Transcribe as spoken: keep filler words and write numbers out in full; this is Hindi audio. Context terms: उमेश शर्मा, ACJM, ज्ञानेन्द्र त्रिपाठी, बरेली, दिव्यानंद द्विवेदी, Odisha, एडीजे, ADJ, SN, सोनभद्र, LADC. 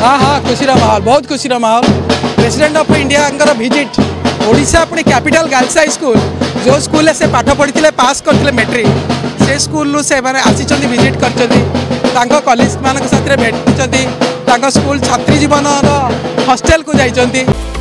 हाँ हाँ खुशीर माहौल, बहुत खुशीर माहौल। President of India visit Odisha पुणी कैपिटल गर्ल्स हाई स्कूल जो स्कूल से पाठ पढ़ी पास करते मेट्रिक से स्कूल से आसी विजिट कर कॉलेज मान भेटी स्कूल छात्री जीवन हॉस्टल को जाइंट।